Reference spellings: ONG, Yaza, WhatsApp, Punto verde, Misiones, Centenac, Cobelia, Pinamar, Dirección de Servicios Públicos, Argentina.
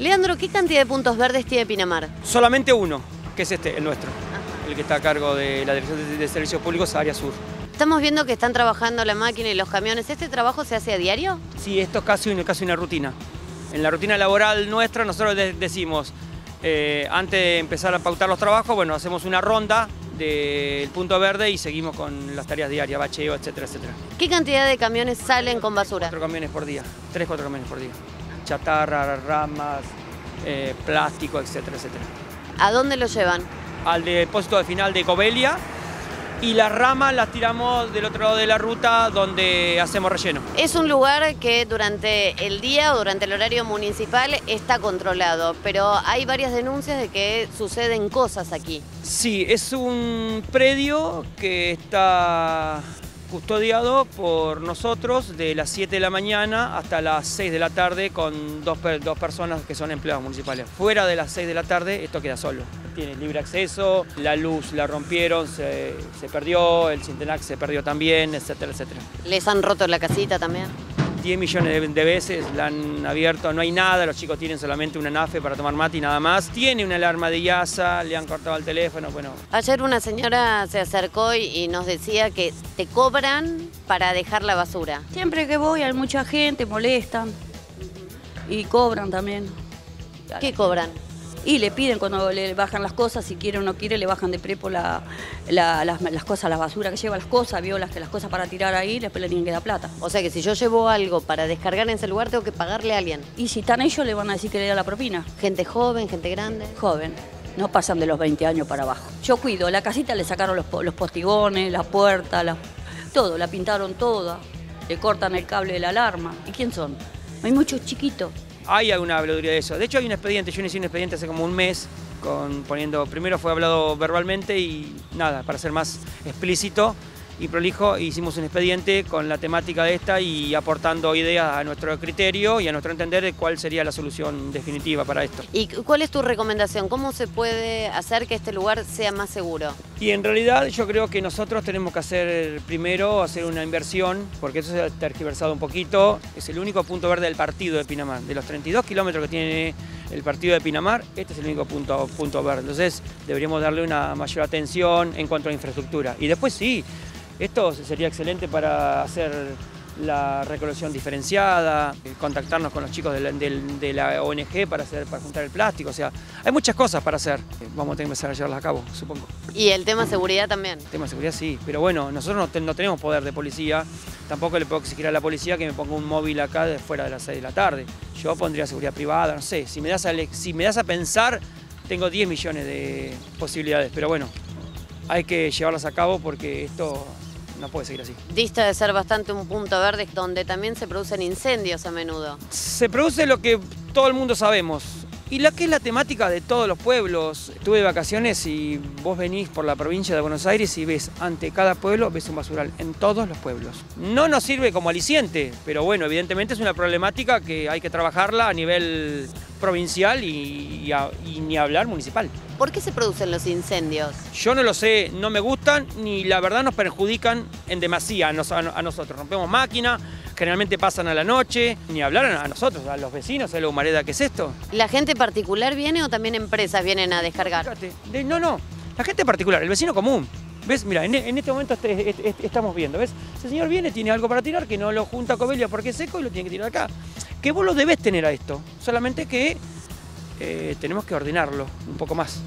Leandro, ¿qué cantidad de puntos verdes tiene Pinamar? Solamente uno, que es este, el nuestro, el que está a cargo de la Dirección de Servicios Públicos, Área Sur. Estamos viendo que están trabajando la máquina y los camiones. ¿Este trabajo se hace a diario? Sí, esto es casi una rutina. En la rutina laboral nuestra nosotros decimos, antes de empezar a pautar los trabajos, bueno, hacemos una ronda del punto verde y seguimos con las tareas diarias, bacheo, etcétera, etcétera. ¿Qué cantidad de camiones salen con basura? 4 camiones por día, 3-4 camiones por día. Chatarra, ramas, plástico, etcétera, etcétera. ¿A dónde lo llevan? Al depósito de final de Cobelia, y las ramas las tiramos del otro lado de la ruta donde hacemos relleno. Es un lugar que durante el día o durante el horario municipal está controlado, pero hay varias denuncias de que suceden cosas aquí. Sí, es un predio que está custodiado por nosotros de las 7 de la mañana hasta las 6 de la tarde con dos personas que son empleados municipales. Fuera de las 6 de la tarde esto queda solo. Tiene libre acceso, la luz la rompieron, se perdió, el Centenac se perdió también, etcétera, etcétera. ¿Les han roto la casita también? 10 millones de veces la han abierto, no hay nada, los chicos tienen solamente una nafe para tomar mate y nada más. Tiene una alarma de Yaza, le han cortado el teléfono, bueno. Ayer una señora se acercó y nos decía que te cobran para dejar la basura. Siempre que voy hay mucha gente, molestan y cobran también. ¿Qué cobran? Y le piden cuando le bajan las cosas, si quiere o no quiere, le bajan de prepo las cosas, las basuras que lleva, las cosas, violas, que las cosas para tirar ahí, después le tienen que dar plata. O sea que si yo llevo algo para descargar en ese lugar, tengo que pagarle a alguien. Y si están ellos, le van a decir que le da la propina. ¿Gente joven, gente grande? Joven. No pasan de los 20 años para abajo. Yo cuido, la casita le sacaron los postigones, la puerta, todo, la pintaron toda, le cortan el cable de la alarma. ¿Y quién son? Hay muchos chiquitos. Hay alguna habladuría de eso. De hecho hay un expediente, yo inicié un expediente hace como un mes, primero fue hablado verbalmente y nada, para ser más explícito y prolijo, hicimos un expediente con la temática de esta y aportando ideas a nuestro criterio y a nuestro entender de cuál sería la solución definitiva para esto. ¿Y cuál es tu recomendación? ¿Cómo se puede hacer que este lugar sea más seguro? Y en realidad yo creo que nosotros tenemos que hacer primero, hacer una inversión, porque eso se ha tergiversado un poquito. Es el único punto verde del partido de Pinamar. De los 32 kilómetros que tiene el partido de Pinamar, este es el único punto verde. Entonces deberíamos darle una mayor atención en cuanto a infraestructura. Y después sí, esto sería excelente para hacer la recolección diferenciada, contactarnos con los chicos de la ONG para juntar el plástico. O sea, hay muchas cosas para hacer. Vamos a tener que empezar a llevarlas a cabo, supongo. ¿Y el tema seguridad también? El tema de seguridad sí, pero bueno, nosotros no tenemos poder de policía. Tampoco le puedo exigir a la policía que me ponga un móvil acá de fuera de las 6 de la tarde. Yo pondría seguridad privada, no sé. Si me das a pensar, tengo 10 millones de posibilidades. Pero bueno, hay que llevarlas a cabo porque esto no puede seguir así. Dista de ser bastante un punto verde donde también se producen incendios a menudo. Se produce lo que todo el mundo sabemos. Y la que es la temática de todos los pueblos. Estuve de vacaciones y vos venís por la provincia de Buenos Aires y ves ante cada pueblo, ves un basural en todos los pueblos. No nos sirve como aliciente, pero bueno, evidentemente es una problemática que hay que trabajarla a nivel provincial y ni hablar municipal. ¿Por qué se producen los incendios? Yo no lo sé, no me gustan ni la verdad nos perjudican en demasía a nosotros. Rompemos máquinas. Generalmente pasan a la noche, ni hablaron a nosotros, a los vecinos, a la humareda que es esto. ¿La gente particular viene o también empresas vienen a descargar? No, la gente particular, el vecino común. ¿Ves? Mira, en este momento estamos viendo, ¿ves? Ese señor viene, tiene algo para tirar, que no lo junta a Cobelia porque es seco y lo tiene que tirar acá. Que vos lo debés tener a esto, solamente que tenemos que ordenarlo un poco más.